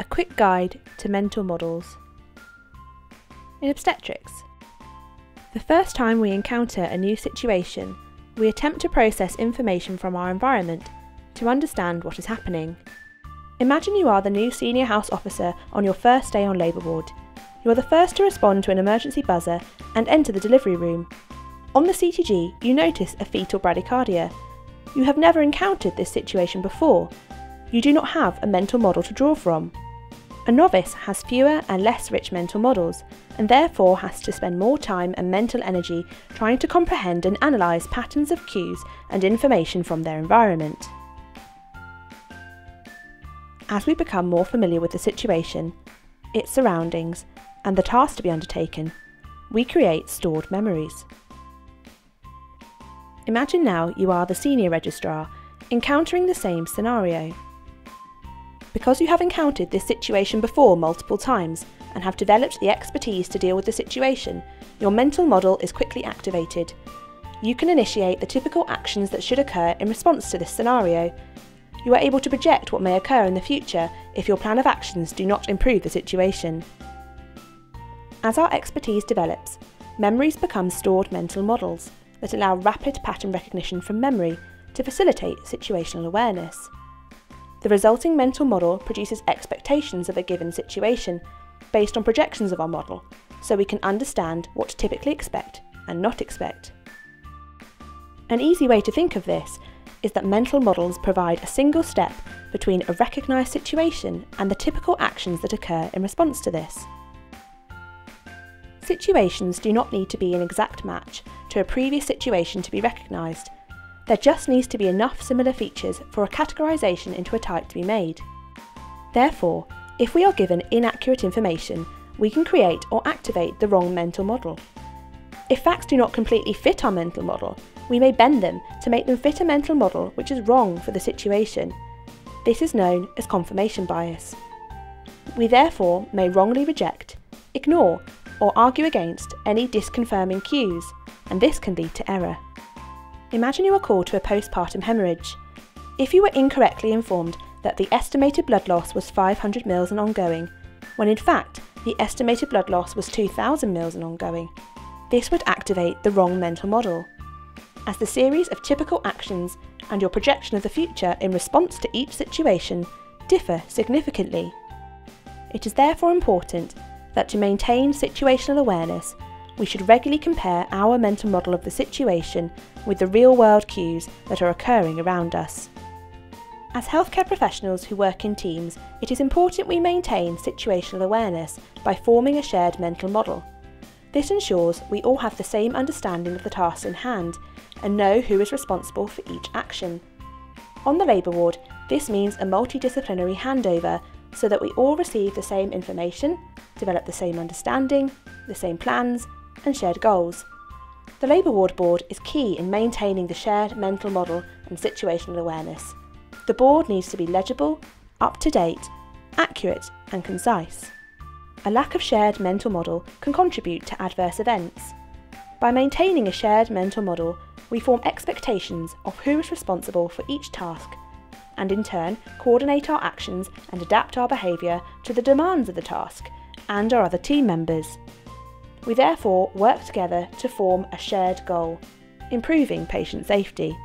A quick guide to mental models. In obstetrics, the first time we encounter a new situation, we attempt to process information from our environment to understand what is happening. Imagine you are the new senior house officer on your first day on labour ward. You are the first to respond to an emergency buzzer and enter the delivery room. On the CTG, you notice a fetal bradycardia. You have never encountered this situation before. You do not have a mental model to draw from. A novice has fewer and less rich mental models, and therefore has to spend more time and mental energy trying to comprehend and analyse patterns of cues and information from their environment. As we become more familiar with the situation, its surroundings, and the task to be undertaken, we create stored memories. Imagine now you are the senior registrar, encountering the same scenario. Because you have encountered this situation before multiple times and have developed the expertise to deal with the situation, your mental model is quickly activated. You can initiate the typical actions that should occur in response to this scenario. You are able to project what may occur in the future if your plan of actions do not improve the situation. As our expertise develops, memories become stored mental models that allow rapid pattern recognition from memory to facilitate situational awareness. The resulting mental model produces expectations of a given situation based on projections of our model, so we can understand what to typically expect and not expect. An easy way to think of this is that mental models provide a single step between a recognised situation and the typical actions that occur in response to this. Situations do not need to be an exact match to a previous situation to be recognised. There just needs to be enough similar features for a categorisation into a type to be made. Therefore, if we are given inaccurate information, we can create or activate the wrong mental model. If facts do not completely fit our mental model, we may bend them to make them fit a mental model which is wrong for the situation. This is known as confirmation bias. We therefore may wrongly reject, ignore, or argue against any disconfirming cues, and this can lead to error. Imagine you are called to a postpartum haemorrhage. If you were incorrectly informed that the estimated blood loss was 500 mL and ongoing, when in fact the estimated blood loss was 2000 mL and ongoing, this would activate the wrong mental model. As the series of typical actions and your projection of the future in response to each situation differ significantly, it is therefore important that to maintain situational awareness, we should regularly compare our mental model of the situation with the real-world cues that are occurring around us. As healthcare professionals who work in teams, it is important we maintain situational awareness by forming a shared mental model. This ensures we all have the same understanding of the tasks in hand and know who is responsible for each action. On the labour ward, this means a multidisciplinary handover so that we all receive the same information, develop the same understanding, the same plans, and shared goals. The Labour Ward Board is key in maintaining the shared mental model and situational awareness. The board needs to be legible, up-to-date, accurate and concise. A lack of shared mental model can contribute to adverse events. By maintaining a shared mental model, we form expectations of who is responsible for each task and in turn coordinate our actions and adapt our behaviour to the demands of the task and our other team members. We therefore work together to form a shared goal, improving patient safety.